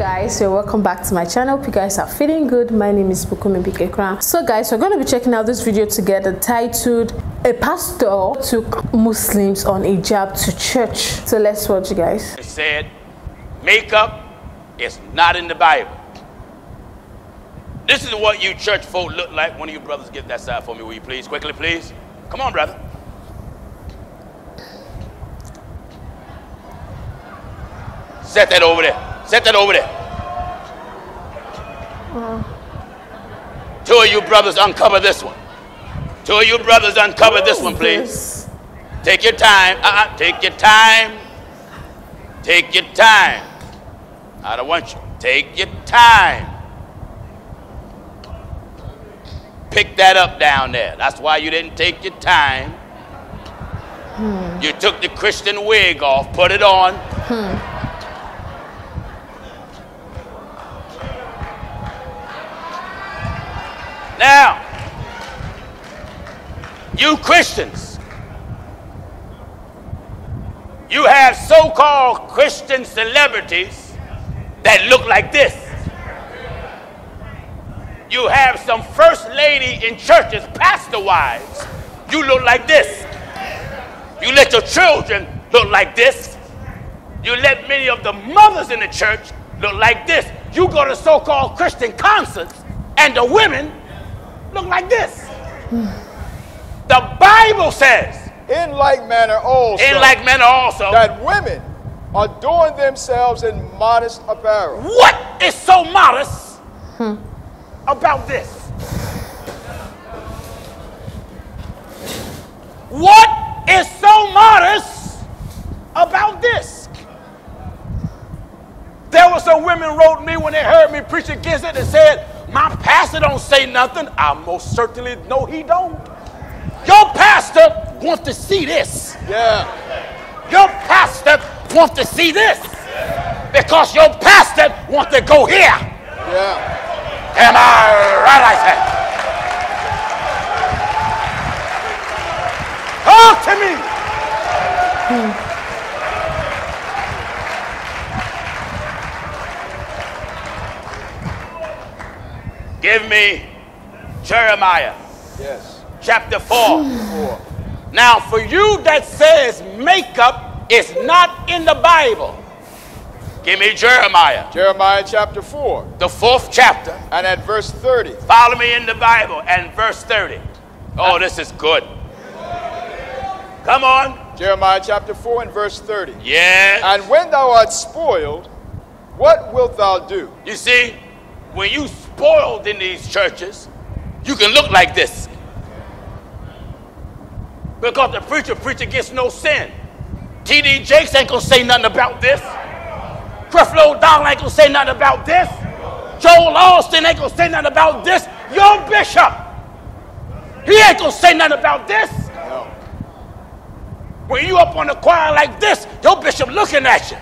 Guys, so welcome back to my channel. Hope you guys are feeling good. My name is Bukunmi Crown. So guys, we're going to be checking out this video together titled "A Pastor Took Muslims on Hijab to Church." So let's watch, you guys. It said makeup is not in the Bible. This is what you church folk look like. One of you brothers get that side for me, will you please? Quickly, please. Come on, brother. Set that over there. Set that over there. Two of you brothers uncover this one. Two of you brothers uncover this one, please. Take your time. Take your time. Take your time. I don't want you. Take your time. Pick that up down there. That's why you didn't take your time. You took the Christian wig off, put it on. Now, you Christians, you have so-called Christian celebrities that look like this. You have some first lady in churches, pastor wives, you look like this. You let your children look like this. You let many of the mothers in the church look like this. You go to so-called Christian concerts and the women look like this. The Bible says, in like manner also, that women adorn themselves in modest apparel. What is so modest about this? What is so modest about this? There were some women wrote me when they heard me preach against it and said, my pastor don't say nothing. I most certainly know he don't. Your pastor wants to see this. Yeah. Your pastor wants to see this. Yeah. Because your pastor wants to go here. Yeah. Am I right like that? Talk to me. Give me Jeremiah. Yes. Chapter 4. Now, for you that says makeup is not in the Bible, give me Jeremiah. Jeremiah chapter 4. The 4th chapter. And at verse 30. Follow me in the Bible and verse 30. Oh, this is good. Come on. Jeremiah chapter 4 and verse 30. Yes. And when thou art spoiled, what wilt thou do? You see, when you spoiled in these churches, you can look like this. Because the preacher gets no sin. T.D. Jakes ain't gonna say nothing about this. Creflo Dollar ain't gonna say nothing about this. Joel Austin ain't gonna say nothing about this. Your bishop, he ain't gonna say nothing about this. When you up on the choir like this, your bishop looking at you.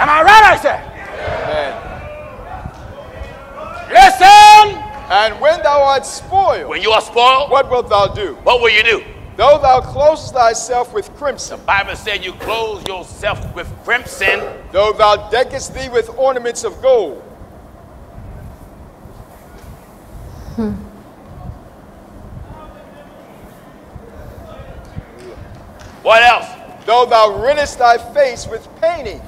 Am I right, I said? Amen. Listen. And when thou art spoiled, when you are spoiled, what wilt thou do? What will you do? Though thou close thyself with crimson. The Bible said you clothe yourself with crimson. Though thou deckest thee with ornaments of gold. What else? Though thou rentest thy face with painting.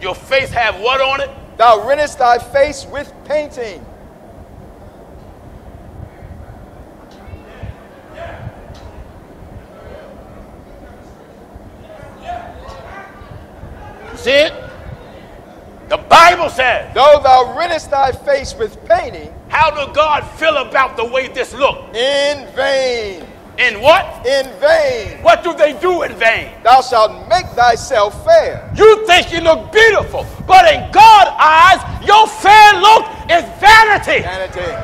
Your face have what on it? Thou rentest thy face with painting. You see it? The Bible says, though thou rentest thy face with painting. How does God feel about the way this looks? In vain. In what? In vain. What do they do in vain? Thou shalt make thyself fair. You think you look beautiful, but in God's eyes, your fair look is vanity. Vanity.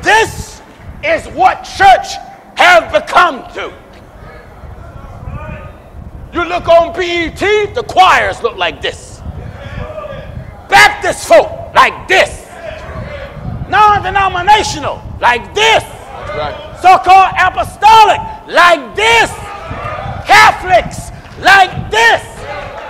This is what church has become to. You look on BET, the choirs look like this. Baptist folk like this. Non-denominational like this. Right. So-called apostolic, like this. Catholics, like this.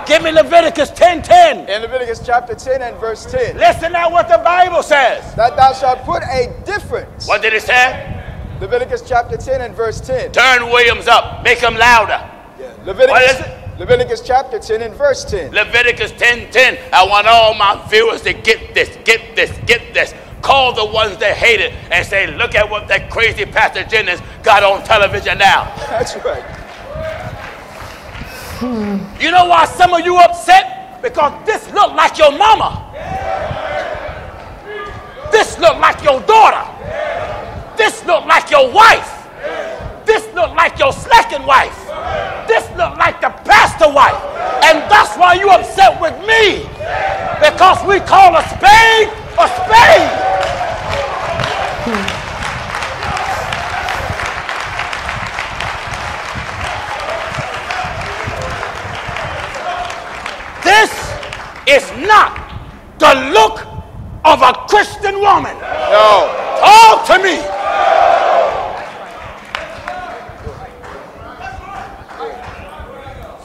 Give me Leviticus 10:10. In Leviticus chapter 10 and verse 10. Listen now what the Bible says. That thou shalt put a difference. What did it say? Leviticus chapter 10 and verse 10. Turn Williams up. Make him louder. Yeah. Leviticus, what is it? Leviticus chapter 10 and verse 10. Leviticus 10:10. I want all my viewers to get this, get this, get this. Call the ones that hate it and say, look at what that crazy Pastor Jennings got on television now. That's right. You know why some of you upset? Because this looked like your mama. This looked like your daughter. This looked like your wife. This looked like your slacking wife. This looked like the pastor wife. And that's why you upset with me. Because we call a spade a spade. This is not the look of a Christian woman. No. Talk to me.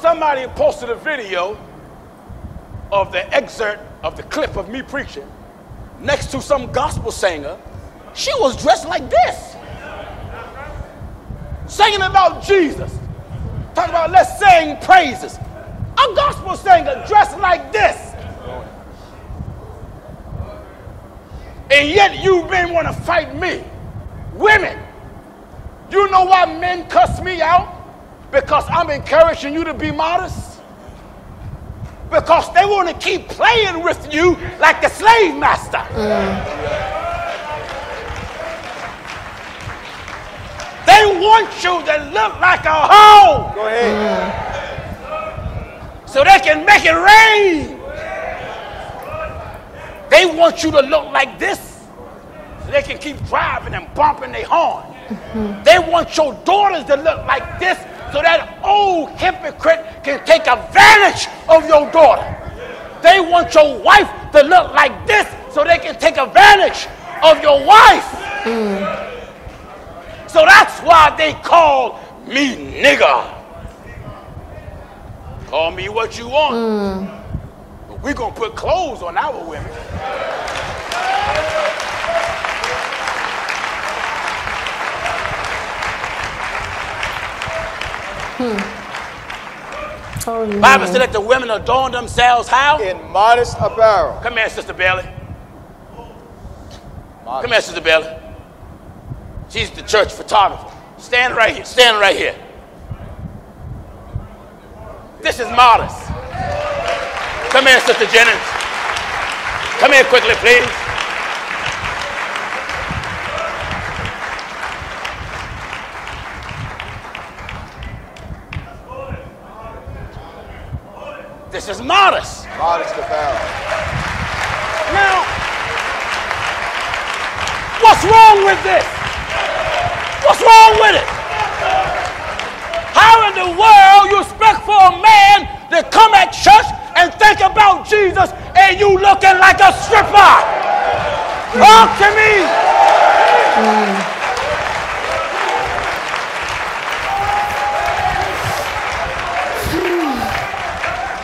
Somebody posted a video of the excerpt of the clip of me preaching next to some gospel singer. She was dressed like this, singing about Jesus, talking about let's sing praises. A gospel singer dressed like this. And yet you men want to fight me. Women, you know why men cuss me out? Because I'm encouraging you to be modest. Because they want to keep playing with you like the slave master. They want you to look like a hoe. Go ahead. So they can make it rain. They want you to look like this so they can keep driving and bumping their horn. They want your daughters to look like this so that old hypocrite can take advantage of your daughter. They want your wife to look like this so they can take advantage of your wife. So that's why they call me nigger. Call me what you want, but we're going to put clothes on our women. Oh, no. Bible said that the women adorn themselves how? In modest apparel. Come here, Sister Bailey. Modest. Come here, Sister Bailey. She's the church photographer. Stand right here. Stand right here. This is modest. Come here, Sister Jennings. Come here quickly, please. This is modest. Modest apparel. Now, what's wrong with this? What's wrong with it? How in the world you expect for a man to come at church and think about Jesus and you looking like a stripper? Talk to me.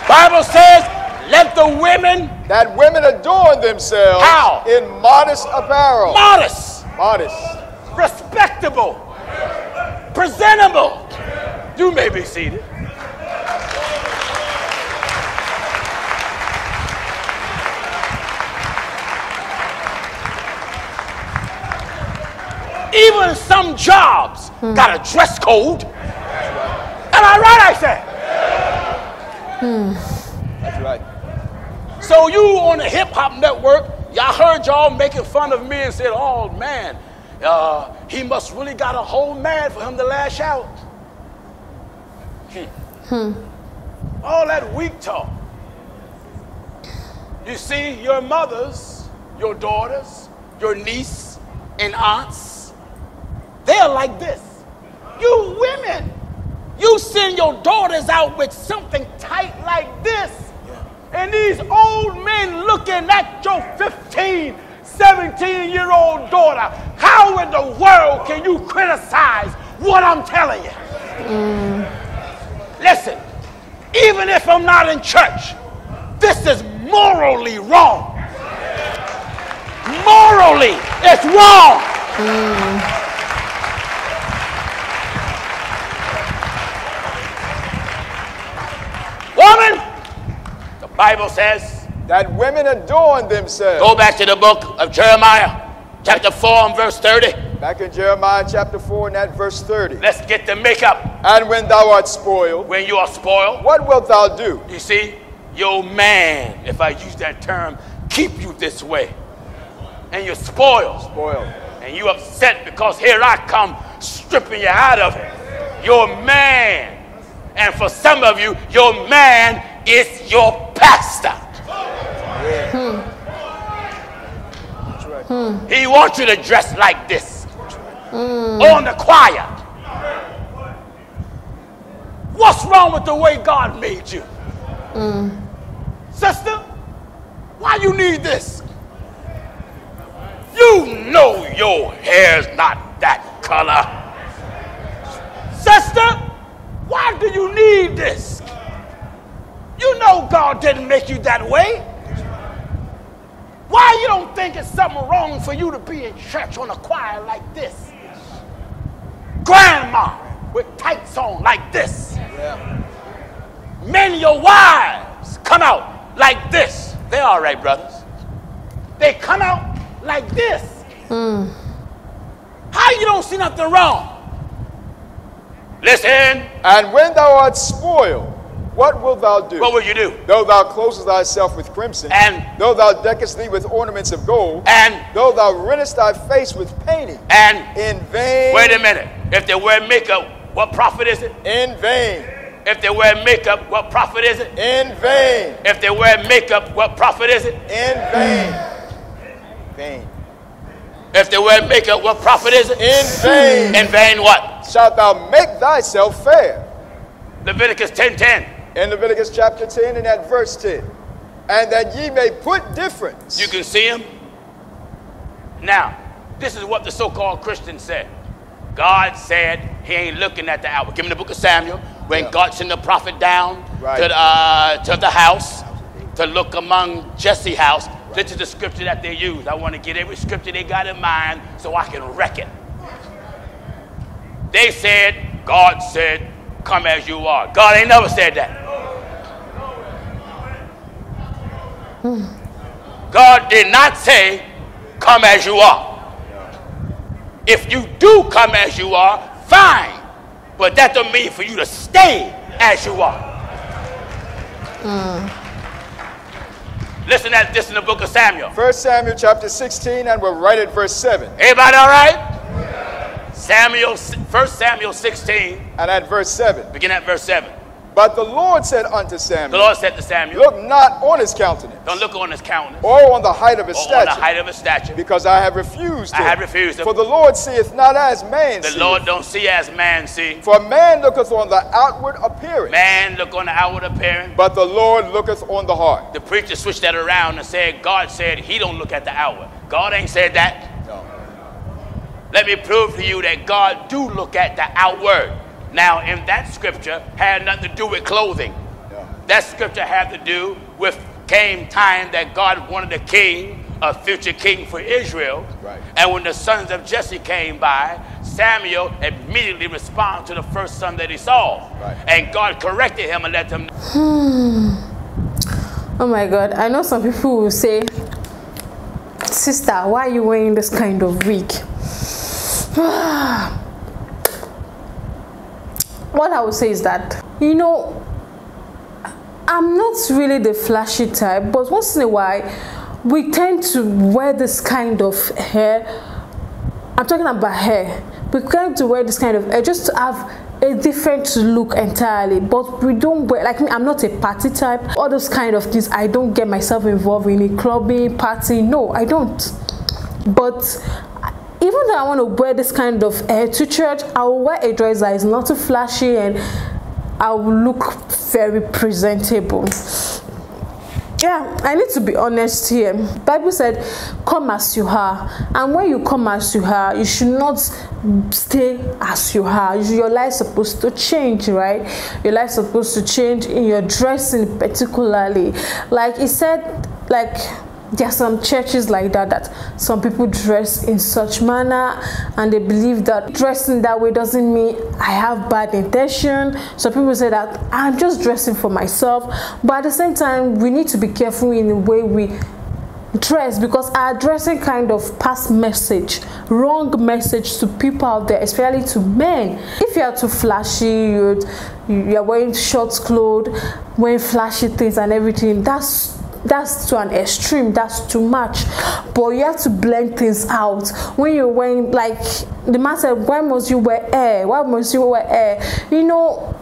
Bible says, let the women... That women adorn themselves... How? In modest apparel. Modest. Modest. Respectable. Presentable. You may be seated. Even some jobs got a dress code. Am I right, I said? That's right. So you on the hip-hop network, y'all heard y'all making fun of me and said, oh, man, he must really got a whole man for him to lash out. All that weak talk. You see, your mothers, your daughters, your niece and aunts, they're like this. You women, you send your daughters out with something tight like this. And these old men looking at your 15, 17-year-old daughter. How How in the world can you criticize what I'm telling you? Listen, even if I'm not in church, this is morally wrong. Morally, it's wrong. Woman, the Bible says that women adorn themselves. Go back to the book of Jeremiah, chapter 4 and verse 30. Back in Jeremiah chapter 4 and at verse 30. Let's get the makeup. And when thou art spoiled. When you are spoiled. What wilt thou do? You see, your man, if I use that term, keep you this way. And you're spoiled. And you upset because here I come stripping you out of it. Your man. And for some of you, your man is your pastor. Yeah. He wants you to dress like this. On the choir. What's wrong with the way God made you? Sister, why you need this? You know your hair's not that color. Sister, why do you need this? You know God didn't make you that way. Why you don't think it's something wrong for you to be in church on a choir like this? Grandma with tights on like this. Many of your wives come out like this. They're all right, brothers. They come out like this. How you don't see nothing wrong? Listen. And when thou art spoiled, what wilt thou do? What will you do? Though thou closest thyself with crimson, and though thou deckest thee with ornaments of gold, and though thou rentest thy face with painting, and in vain. Wait a minute. If they wear makeup, what profit is it? In vain. If they wear makeup, what profit is it? In vain. If they wear makeup, what profit is it? In vain. Vain. If they wear makeup, what profit is it? In vain. In vain what? Shalt thou make thyself fair. Leviticus 10:10. In Leviticus chapter 10 and at verse 10. And that ye may put difference. You can see him. Now, this is what the so-called Christian said. God said he ain't looking at the outward. Give me the book of Samuel. When God sent the prophet down to the house to look among Jesse's house. This is the scripture that they use. I want to get every scripture they got in mind so I can wreck it. They said, God said, come as you are. God ain't never said that. God did not say, come as you are. If you do come as you are, fine. But that don't mean for you to stay as you are. Listen at this in the book of Samuel. 1 Samuel chapter 16 and we're right at verse 7. Everybody all right? Yeah. 1 Samuel 16. And at verse 7. Begin at verse 7. But the Lord said unto Samuel. The Lord said to Samuel. Look not on his countenance. Don't look on his countenance. Or on the height of his stature. Or on the height of his stature. Because I have refused him. I have refused him. For the Lord seeth not as man seeth. The Lord don't see as man seeth. For man looketh on the outward appearance. Man look on the outward appearance. But the Lord looketh on the heart. The preacher switched that around and said, God said he don't look at the outward. God ain't said that. No. Let me prove to you that God do look at the outward. Now, in that scripture had nothing to do with clothing. That scripture had to do with came time that God wanted a king, a future king for Israel. And when the sons of Jesse came by, Samuel immediately responded to the first son that he saw. And God corrected him and let him. Oh my God, I know some people will say, sister, why are you wearing this kind of wig? What I would say is that, you know, I'm not really the flashy type, but once in a while, we tend to wear this kind of hair. I'm talking about hair. We tend to wear this kind of hair just to have a different look entirely, but we don't wear, like me, I'm not a party type. All those kind of things, I don't get myself involved in a clubbing, party, no, I don't. But even though I want to wear this kind of hair to church, I will wear a dress that is not too flashy and I will look very presentable. Yeah, I need to be honest here. Bible said, come as you are. And when you come as you are, you should not stay as you are. Your life's supposed to change, right? Your life's supposed to change in your dressing particularly. Like it said, like there are some churches like that, that some people dress in such manner and they believe that dressing that way doesn't mean I have bad intention. Some people say that I'm just dressing for myself. But at the same time, we need to be careful in the way we dress, because our dressing kind of pass message, wrong message to people out there, especially to men. If you are too flashy, you're wearing short clothes, wearing flashy things and everything, that's to an extreme, that's too much. But you have to blend things out. When you're wearing, like the man said, why must you wear hair? Why must you wear hair? You know,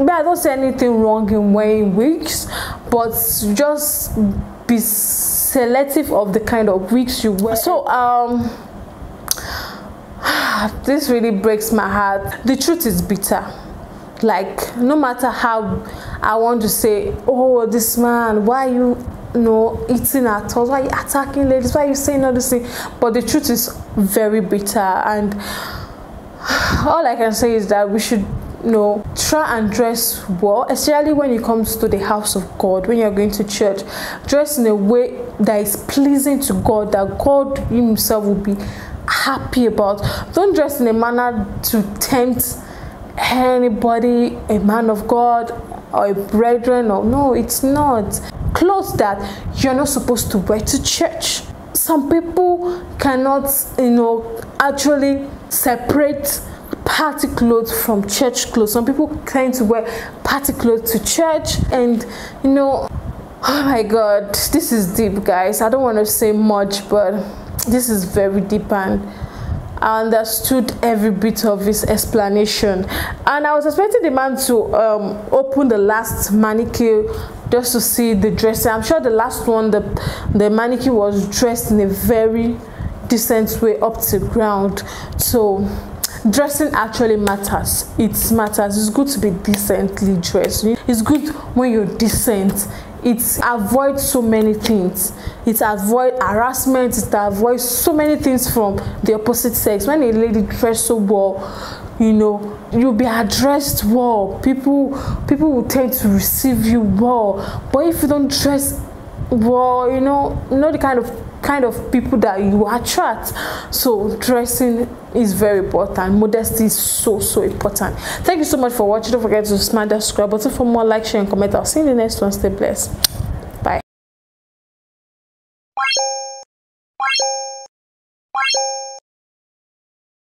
I don't see anything wrong in wearing wigs, but just be selective of the kind of wigs you wear. So this really breaks my heart. The truth is bitter. Like, no matter how I want to say, oh, this man, why are you know, eating at us? Why are you attacking ladies? Why are you saying all this thing? But the truth is very bitter. And all I can say is that we should, you know, try and dress well, especially when it comes to the house of God, when you're going to church. Dress in a way that is pleasing to God, that God himself will be happy about. Don't dress in a manner to tempt anybody, a man of God or a brethren, or no, it's not. Clothes that you're not supposed to wear to church. Some people cannot, you know, actually separate party clothes from church clothes. Some people tend to wear party clothes to church, and you know, oh my God, this is deep, guys. I don't want to say much, but this is very deep, and I understood every bit of his explanation. And I was expecting the man to open the last manicure just to see the dressing. I'm sure the last one, the manicure was dressed in a very decent way up to ground. So dressing actually matters. It matters. It's good to be decently dressed. It's good when you're decent. It avoids so many things. It avoids harassment. It avoids so many things from the opposite sex. When a lady dresses so well, you know, you'll be addressed well. People will tend to receive you well. But if you don't dress well, you know, not the kind of people that you attract. So dressing is very important. Modesty is so important. Thank you so much for watching. Don't forget to smash that subscribe button for more. Like, share and comment. I'll see you in the next one. Stay blessed. Bye.